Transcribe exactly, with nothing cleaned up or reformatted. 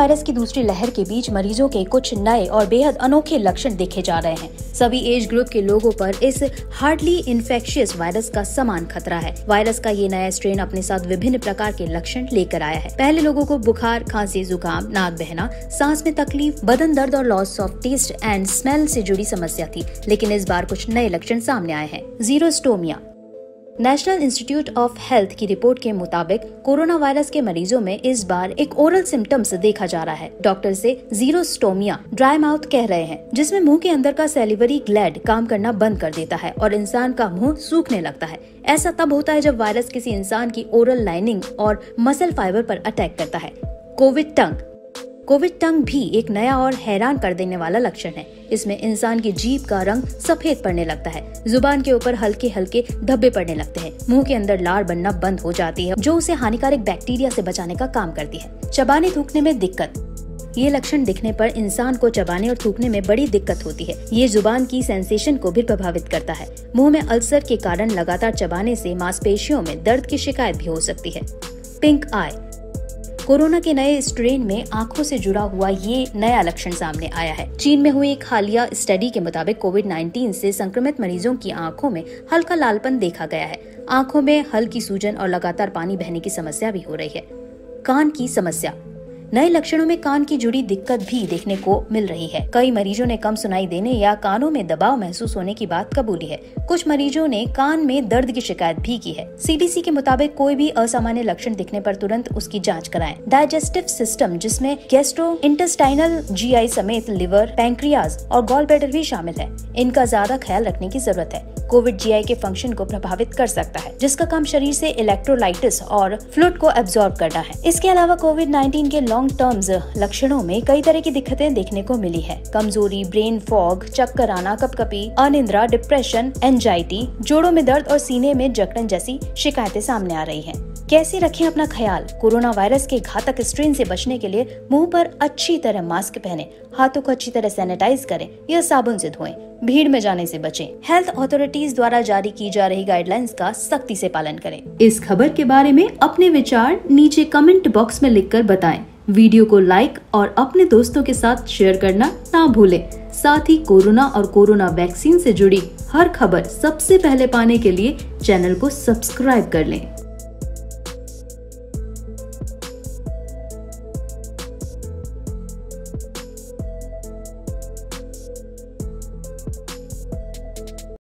Virus की दूसरी लहर के बीच मरीजों के कुछ नए और बेहद अनोखे लक्षण देखे जा रहे हैं। सभी एज ग्रुप के लोगों पर इस हार्डली इन्फेक्शियस वायरस का समान खतरा है। वायरस का ये नया स्ट्रेन अपने साथ विभिन्न प्रकार के लक्षण लेकर आया है। पहले लोगों को बुखार, खांसी, जुकाम, नाक बहना, सांस में तकलीफ, बदन दर्द और loss of taste and smell से जुड़ी समस्या थी, लेकिन इस बार कुछ नए लक्षण सामने आए हैं। Xerostomia. National institute of health की रिपोर्ट के मुताबिक कोरोना वायरस के मरीजों में इस बार एक ओरल सिम्टम्स देखा जा रहा है। डॉक्टर से जीरोस्टोमिया ड्राई माउथ कह रहे हैं, जिसमें मुंह के अंदर का सैलिवरी ग्लैंड काम करना बंद कर देता है और इंसान का मुंह सूखने लगता है। ऐसा तब होता है जब वायरस किसी इंसान की ओरल लाइनिंग और मसल फाइबर पर अटैक करता है। कोविड टंग। कोविड टंग भी एक नया और हैरान कर देने वाला लक्षण है। इसमें इंसान की जीभ का रंग सफेद पड़ने लगता है, जुबान के ऊपर हल्के हल्के धब्बे पड़ने लगते हैं, मुंह के अंदर लार बनना बंद हो जाती है जो उसे हानिकारक बैक्टीरिया से बचाने का काम करती है। चबाने थूकने में दिक्कत। ये लक्षण दिखने पर इंसान को चबाने और थूकने में बड़ी दिक्कत होती है। ये जुबान की सेंसेशन को भी प्रभावित करता है। मुँह में अल्सर के कारण लगातार चबाने से मांसपेशियों में दर्द की शिकायत भी हो सकती है। पिंक आई। कोरोना के नए स्ट्रेन में आंखों से जुड़ा हुआ ये नया लक्षण सामने आया है। चीन में हुई एक हालिया स्टडी के मुताबिक कोविड उन्नीस से संक्रमित मरीजों की आंखों में हल्का लालपन देखा गया है। आंखों में हल्की सूजन और लगातार पानी बहने की समस्या भी हो रही है। कान की समस्या। नए लक्षणों में कान की जुड़ी दिक्कत भी देखने को मिल रही है। कई मरीजों ने कम सुनाई देने या कानों में दबाव महसूस होने की बात कबूली है। कुछ मरीजों ने कान में दर्द की शिकायत भी की है। सीडीसी के मुताबिक कोई भी असामान्य लक्षण दिखने पर तुरंत उसकी जांच कराएं। डाइजेस्टिव सिस्टम, जिसमें गैस्ट्रोइंटेस्टाइनल जीआई समेत लिवर, पैंक्रियाज और गॉल ब्लैडर भी शामिल है, इनका ज्यादा ख्याल रखने की जरूरत है। कोविड जीआई के फंक्शन को प्रभावित कर सकता है, जिसका काम शरीर से इलेक्ट्रोलाइटिस और फ्लूइड को एब्जॉर्ब करना है। इसके अलावा कोविड उन्नीस के लॉन्ग टर्म्स लक्षणों में कई तरह की दिक्कतें देखने को मिली है। कमजोरी, ब्रेन फॉग, चक्कर आना, कपकपी, अनिद्रा, डिप्रेशन, एंजाइटी, जोड़ों में दर्द और सीने में जकड़न जैसी शिकायतें सामने आ रही हैं। कैसे रखें अपना ख्याल? कोरोना वायरस के घातक स्ट्रेन से बचने के लिए मुंह पर अच्छी तरह मास्क पहनें, हाथों को अच्छी तरह सैनिटाइज करें या साबुन से धोएं, भीड़ में जाने से बचें। हेल्थ अथॉरिटीज द्वारा जारी की जा रही गाइडलाइंस का सख्ती से पालन करें। इस खबर के बारे में अपने विचार नीचे कमेंट बॉक्स में लिखकर बताएं। वीडियो को लाइक और अपने दोस्तों के साथ शेयर करना ना भूलें। साथ ही कोरोना और कोरोना वैक्सीन से जुड़ी हर खबर सबसे पहले पाने के लिए चैनल को सब्सक्राइब कर लें।